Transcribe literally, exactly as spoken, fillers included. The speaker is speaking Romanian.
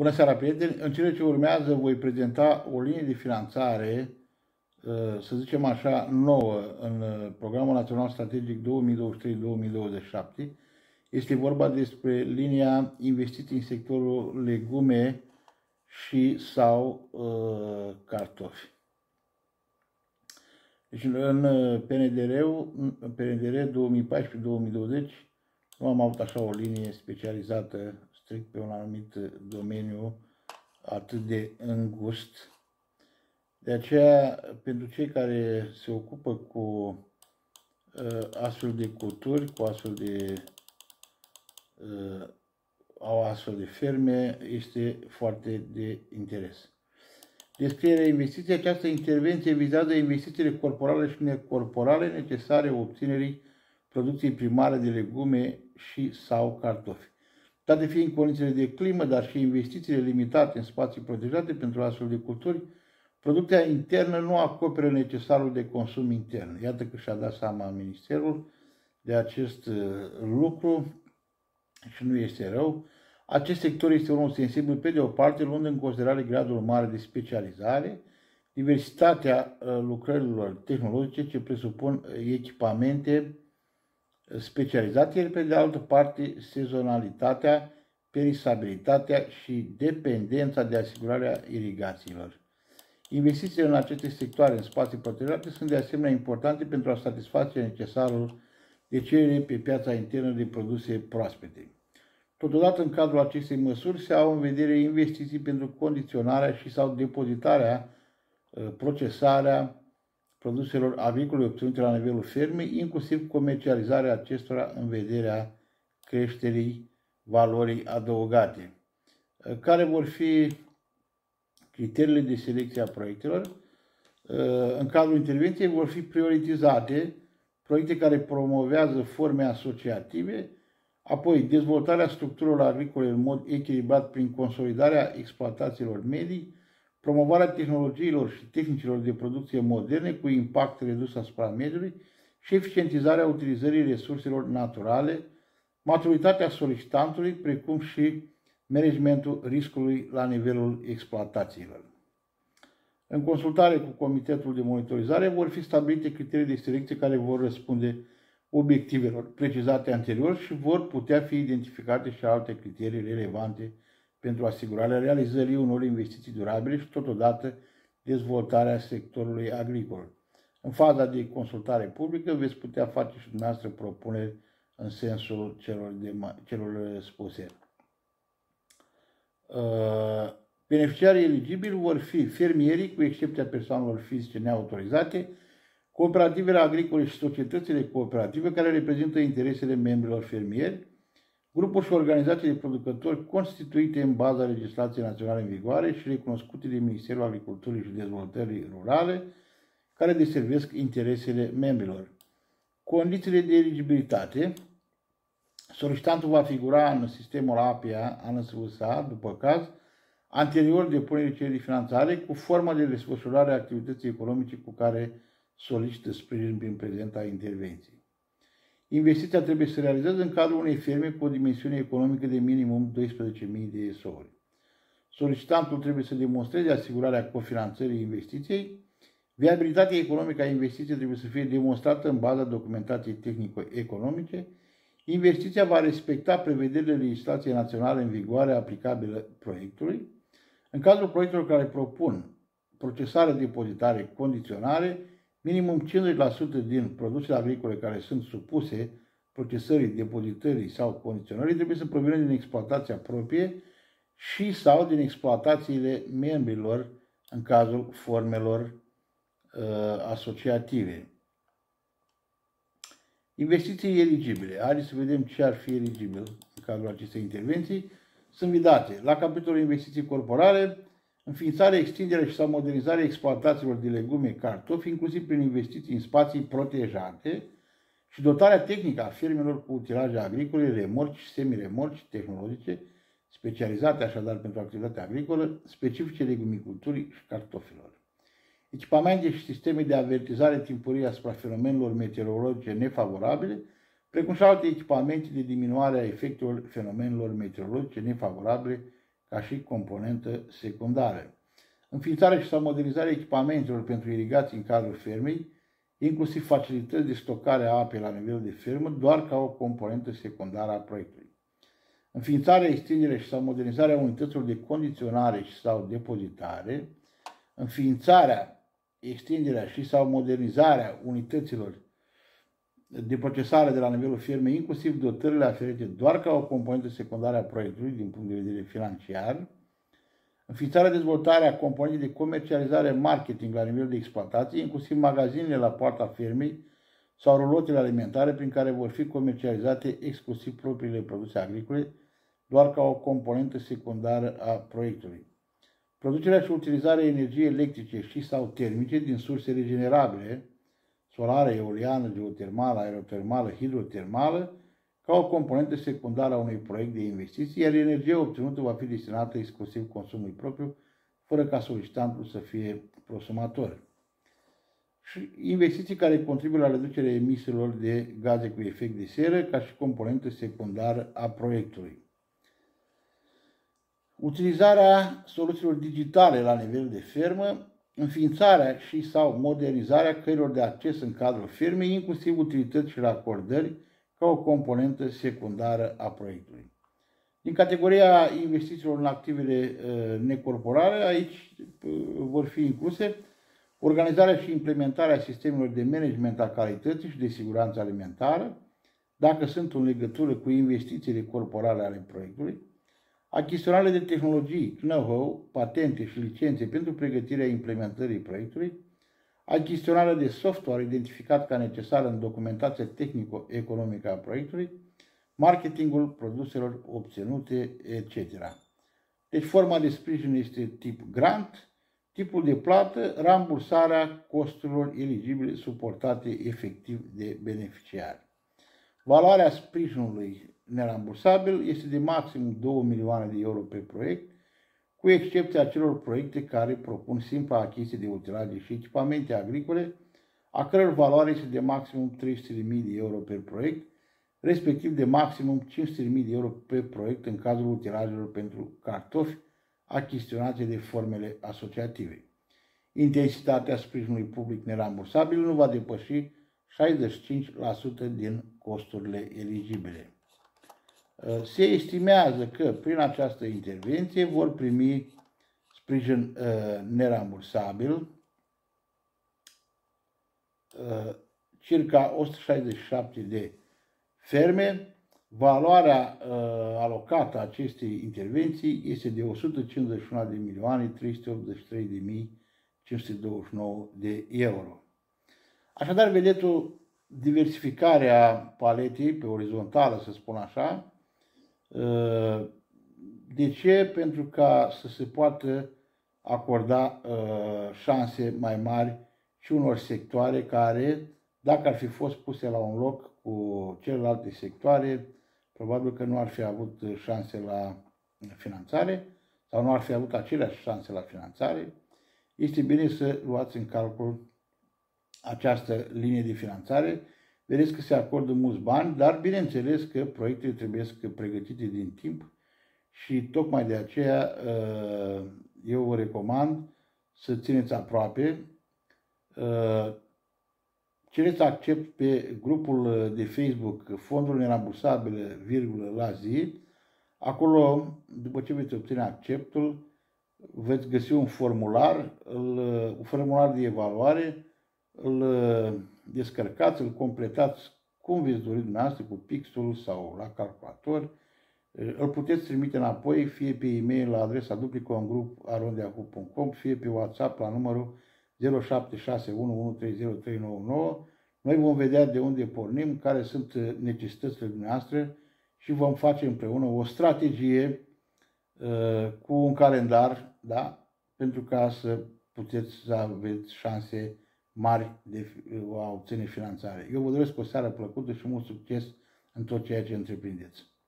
Bună seara, prieteni! În cele ce urmează voi prezenta o linie de finanțare, să zicem așa, nouă în Programul Național Strategic două mii douăzeci și trei două mii douăzeci și șapte. Este vorba despre linia investiții în sectorul legume și sau uh, cartofi. Deci în P N D R două mii paisprezece două mii douăzeci nu am avut așa o linie specializată strict pe un anumit domeniu atât de îngust. De aceea, pentru cei care se ocupă cu uh, astfel de culturi, cu astfel de uh, au astfel de ferme, este foarte de interes. Descrierea investiției. Această intervenție vizează investițiile corporale și necorporale necesare obținerii producției primare de legume și sau cartofi. Date fiind condițiile de climă, dar și investițiile limitate în spații protejate pentru astfel de culturi, producția internă nu acoperă necesarul de consum intern. Iată că și-a dat seama Ministerul de acest lucru și nu este rău. Acest sector este unul sensibil pe de o parte, luând în considerare gradul mare de specializare, diversitatea lucrărilor tehnologice ce presupun echipamente specializate, iar pe de altă parte sezonalitatea, perisabilitatea și dependența de asigurarea irigațiilor. Investițiile în aceste sectoare, în spații protejate, sunt de asemenea importante pentru a satisface necesarul de cerere pe piața internă de produse proaspete. Totodată, în cadrul acestei măsuri, se au în vedere investiții pentru condiționarea și sau depozitarea, procesarea produselor agricole obținute la nivelul fermei, inclusiv comercializarea acestora în vederea creșterii valorii adăugate. Care vor fi criteriile de selecție a proiectelor? În cadrul intervenției vor fi prioritizate proiecte care promovează forme asociative, apoi dezvoltarea structurilor agricole în mod echilibrat prin consolidarea exploatațiilor medii, promovarea tehnologiilor și tehnicilor de producție moderne cu impact redus asupra mediului și eficientizarea utilizării resurselor naturale, maturitatea solicitantului, precum și managementul riscului la nivelul exploatațiilor. În consultare cu Comitetul de Monitorizare vor fi stabilite criterii de selecție care vor răspunde obiectivelor precizate anterior și vor putea fi identificate și alte criterii relevante pentru asigurarea realizării unor investiții durabile și totodată dezvoltarea sectorului agricol. În faza de consultare publică veți putea face și dumneavoastră propuneri în sensul celor, de, celor spuse. Uh, beneficiarii eligibili vor fi fermierii, cu excepția persoanelor fizice neautorizate, cooperativele agricole și societățile cooperative care reprezintă interesele membrilor fermieri, grupuri și organizații de producători constituite în baza legislației naționale în vigoare și recunoscute de Ministerul Agriculturii și Dezvoltării Rurale, care deservesc interesele membrilor. Condițiile de eligibilitate. Solicitantul va figura în sistemul A P I A, A N S V S A, după caz, anterior depunerii cererii de finanțare, cu forma de desfășurare a activității economice cu care solicită sprijin prin prezenta intervenție. Investiția trebuie să se realizeze în cadrul unei ferme cu o dimensiune economică de minimum douăsprezece mii de S O-uri. Solicitantul trebuie să demonstreze asigurarea cofinanțării investiției. Viabilitatea economică a investiției trebuie să fie demonstrată în baza documentației tehnico-economice. Investiția va respecta prevederile legislației naționale în vigoare aplicabilă proiectului. În cazul proiectelor care propun procesare, depozitare, condiționare, minimum cincizeci la sută din produsele agricole care sunt supuse procesării, depozitării sau condiționării trebuie să provină din exploatația proprie și sau din exploatațiile membrilor în cazul formelor uh, asociative. Investiții eligibile. Haideți să vedem ce ar fi eligibil în cadrul acestei intervenții. Sunt vizate la capitolul investiții corporale, înființarea, extinderea și sau modernizarea exploatațiilor de legume, cartofi, inclusiv prin investiții în spații protejate și dotarea tehnică a firmelor cu utilaje agricole, remorci și semiremorci tehnologice, specializate așadar pentru activitatea agricolă, specifice legumiculturii și cartofilor. Echipamente și sisteme de avertizare timpurie asupra fenomenelor meteorologice nefavorabile, precum și alte echipamente de diminuare a efectelor fenomenelor meteorologice nefavorabile ca și componentă secundară. Înființarea și sau modernizarea echipamentelor pentru irigații în cadrul fermei, inclusiv facilități de stocare a apei la nivel de fermă, doar ca o componentă secundară a proiectului. Înființarea, extinderea și sau modernizarea unităților de condiționare și sau depozitare, înființarea, extinderea și sau modernizarea unităților de procesare de la nivelul fermei, inclusiv dotările aferente, doar ca o componentă secundară a proiectului din punct de vedere financiar, înființarea, dezvoltarea componentei de comercializare, marketing la nivel de exploatație, inclusiv magazinele la poarta fermei sau rulotele alimentare prin care vor fi comercializate exclusiv propriile produse agricole, doar ca o componentă secundară a proiectului. Producerea și utilizarea energiei electrice și sau termice din surse regenerabile, solară, eoliană, geotermală, aerotermală, hidrotermală, ca o componentă secundară a unui proiect de investiții, iar energia obținută va fi destinată exclusiv consumului propriu, fără ca solicitantul să fie prosumator. Și investiții care contribuie la reducerea emisiilor de gaze cu efect de seră, ca și componentă secundară a proiectului. Utilizarea soluțiilor digitale la nivel de fermă, înființarea și sau modernizarea căilor de acces în cadrul firmei, inclusiv utilități și racordări, ca o componentă secundară a proiectului. Din categoria investițiilor în activele necorporale, aici vor fi incluse organizarea și implementarea sistemelor de management a calității și de siguranță alimentară, dacă sunt în legătură cu investițiile corporale ale proiectului, achiziționarea de tehnologii, know-how, patente și licențe pentru pregătirea implementării proiectului, achiziționarea de software identificat ca necesar în documentația tehnico-economică a proiectului, marketingul produselor obținute, et cetera. Deci forma de sprijin este tip grant, tipul de plată, rambursarea costurilor eligibile suportate efectiv de beneficiari. Valoarea sprijinului nerambursabil este de maxim două milioane de euro pe proiect, cu excepția celor proiecte care propun simpla achiziție de utilaje și echipamente agricole, a căror valoare este de maximum trei sute de mii de euro pe proiect, respectiv de maximum cinci sute de mii de euro pe proiect în cazul utilajelor pentru cartofi achiziționate de formele asociative. Intensitatea sprijinului public nerambursabil nu va depăși șaizeci și cinci la sută din costurile eligibile. Se estimează că prin această intervenție vor primi sprijin uh, nerambursabil uh, circa o sută șaizeci și șapte de ferme. Valoarea uh, alocată a acestei intervenții este de o sută cincizeci și unu de milioane trei sute optzeci și trei de mii cinci sute douăzeci și nouă de euro. Așadar, vedeți o diversificare a paletei pe orizontală, să spun așa. De ce? Pentru ca să se poată acorda șanse mai mari și unor sectoare care, dacă ar fi fost puse la un loc cu celelalte sectoare, probabil că nu ar fi avut șanse la finanțare sau nu ar fi avut aceleași șanse la finanțare. Este bine să luați în calcul această linie de finanțare. Vedeți că se acordă mulți bani, dar bineînțeles că proiectele trebuie să fie pregătite din timp și tocmai de aceea eu vă recomand să țineți aproape. Cereți accept pe grupul de Facebook Fondul Nerambursabil, virgulă, la zi. Acolo, după ce veți obține acceptul, veți găsi un formular, un formular de evaluare, îl descărcați, îl completați cum veți dori dumneavoastră, cu pixul sau la calculator. Îl puteți trimite înapoi, fie pe e-mail la adresa duplicongrup punct arondeacu punct com, fie pe WhatsApp la numărul zero șapte șase unu unu trei zero trei nouă nouă. Noi vom vedea de unde pornim, care sunt necesitățile dumneavoastră și vom face împreună o strategie uh, cu un calendar, da? Pentru ca să puteți să aveți șanse mari de a obține finanțare. Eu vă doresc o seară plăcută și mult succes în tot ceea ce întreprindeți.